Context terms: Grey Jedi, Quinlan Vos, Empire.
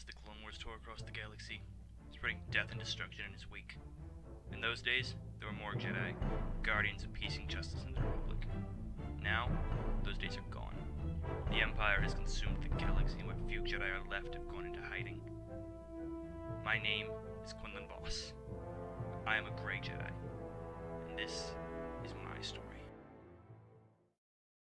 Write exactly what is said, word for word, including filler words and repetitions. as the Clone Wars tore across the galaxy, spreading death and destruction in its wake. In those days, there were more Jedi, guardians of peace and justice in the Republic. Now, those days are gone. The Empire has consumed the galaxy, and what few Jedi are left have gone into hiding. My name is Quinlan Vos. I am a Grey Jedi, and this is my story.